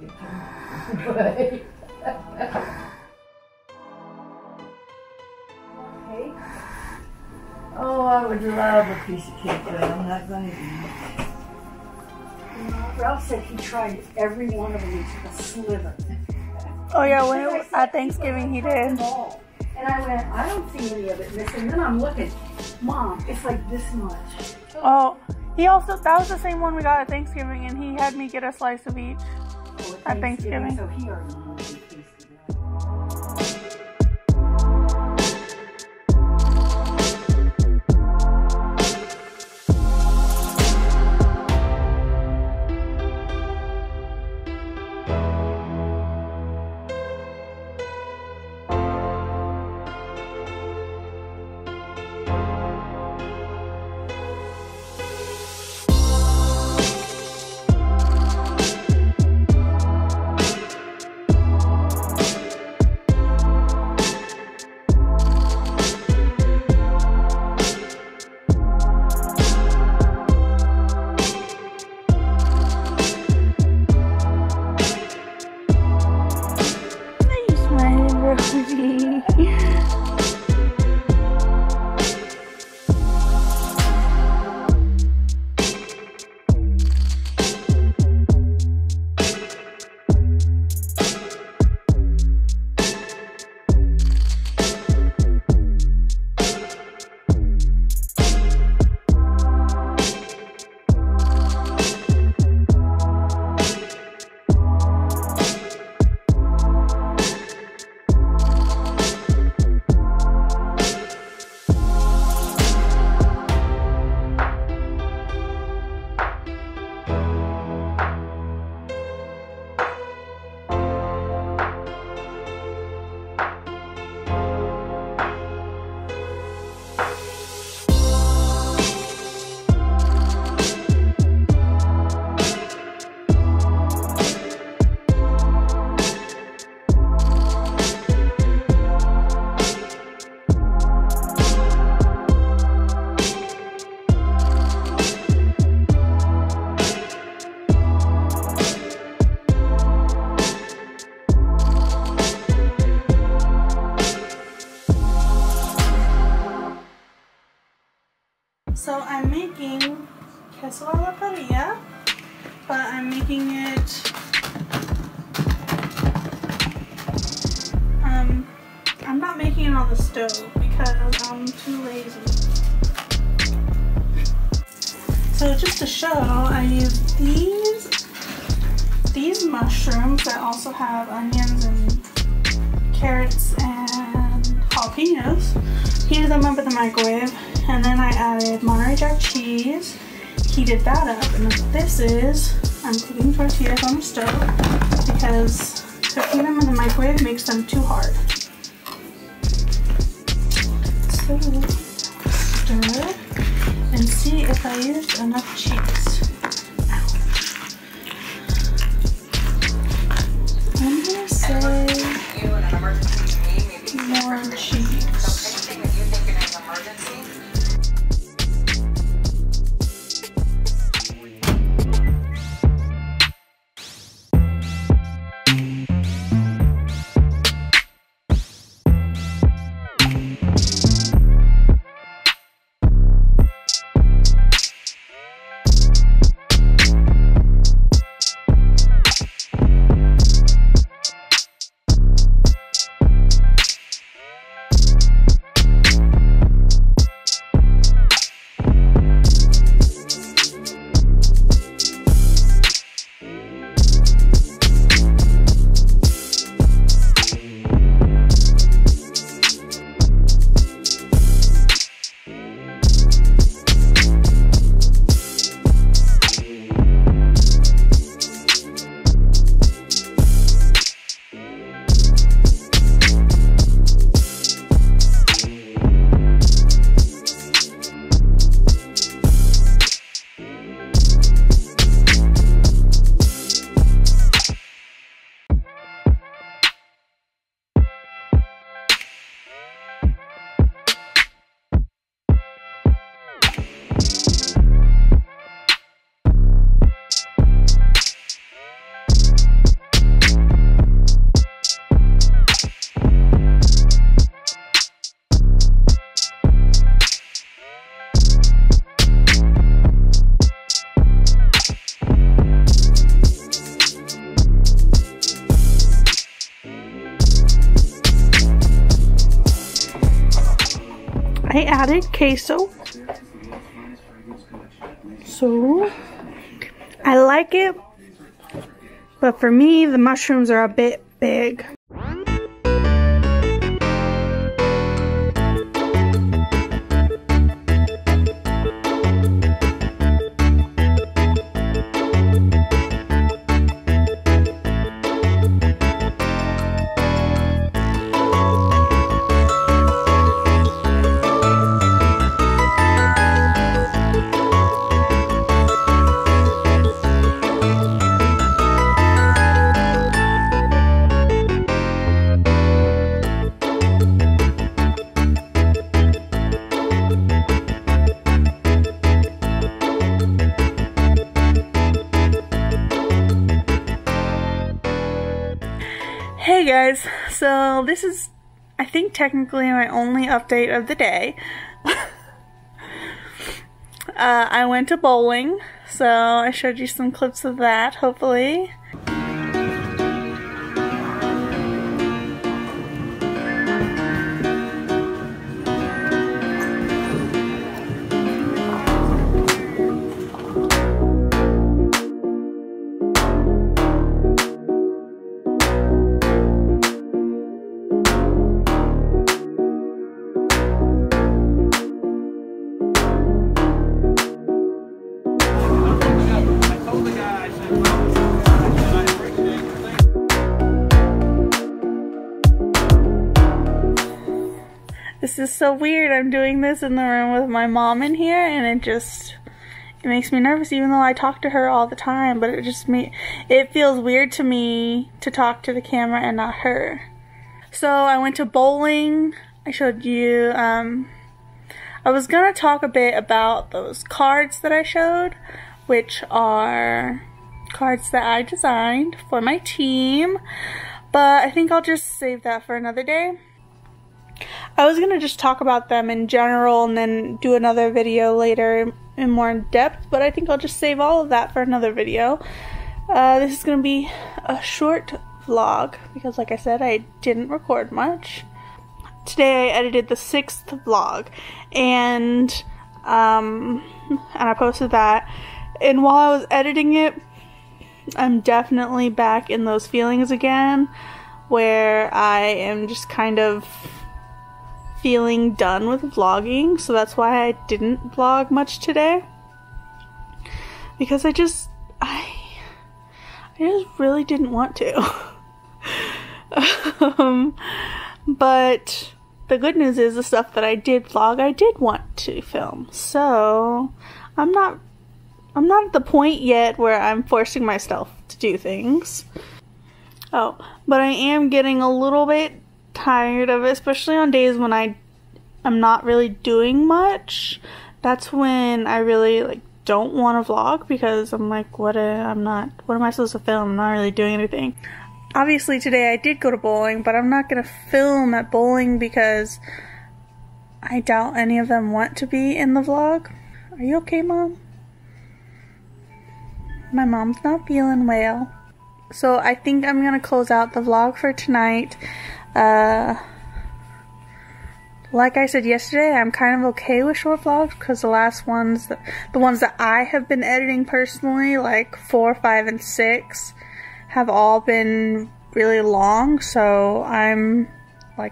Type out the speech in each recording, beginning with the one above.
Right. Okay. Oh, I would love a piece of cake, but I'm not going to eat it. You know, Ralph said he tried every one of them to a sliver. Oh yeah, well, at Thanksgiving he did. And I went, I don't see any of it missing. Then I'm looking, Mom, it's like this much. Oh, he also, that was the same one we got at Thanksgiving, and he had me get a slice of each at Thanksgiving. So he already wanted a piece of that. So I'm making queso a la parrilla, but I'm making it, I'm not making it on the stove because I'm too lazy. So just to show, I use these mushrooms that also have onions and carrots and jalapenos. Heated them up in the microwave. And then I added Monterey Jack cheese, heated that up, and this is, I'm cooking tortillas on the stove because cooking them in the microwave makes them too hard. So, stir and see if I used enough cheese. Ow. I'm gonna say more cheese. So anything that you think is an emergency. added queso. So I like it, but for me the mushrooms are a bit big. Hey guys, so this is, I think, technically my only update of the day. I went to bowling, so I showed you some clips of that, hopefully. This is so weird. I'm doing this in the room with my mom in here, and it makes me nervous, even though I talk to her all the time, but it feels weird to me to talk to the camera and not her. So I went to bowling. I showed you, I was gonna talk a bit about those cards that I showed, which are cards that I designed for my team, but I think I'll just save that for another day. I was gonna just talk about them in general and then do another video later in more in depth, but I think I'll just save all of that for another video. This is gonna be a short vlog because, like I said, I didn't record much. Today I edited the 6th vlog, and I posted that. And while I was editing it, I'm definitely back in those feelings again where I am just kind of feeling done with vlogging, so that's why I didn't vlog much today, because I just really didn't want to. But the good news is the stuff that I did vlog, I did want to film, so I'm not at the point yet where I'm forcing myself to do things. Oh, but I am getting a little bit tired of it, especially on days when I'm not really doing much. That's when I really don't want to vlog, because I'm like, what am I supposed to film? I'm not really doing anything. Obviously today I did go to bowling, but I'm not gonna film at bowling because I doubt any of them want to be in the vlog. Are you okay, Mom? My mom's not feeling well. So I think I'm gonna close out the vlog for tonight. Like I said yesterday, I'm kind of okay with short vlogs because the last ones, the ones that I have been editing personally, like 4, 5, and 6, have all been really long. So I'm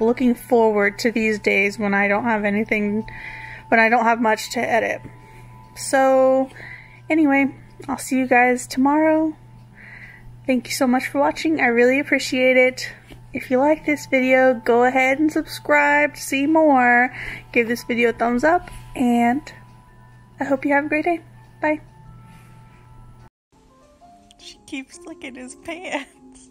looking forward to these days when I don't have anything, when I don't have much to edit. So anyway, I'll see you guys tomorrow. Thank you so much for watching. I really appreciate it. If you like this video, go ahead and subscribe to see more. Give this video a thumbs up, and I hope you have a great day. Bye. She keeps licking his pants.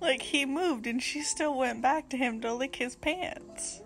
Like, he moved and she still went back to him to lick his pants.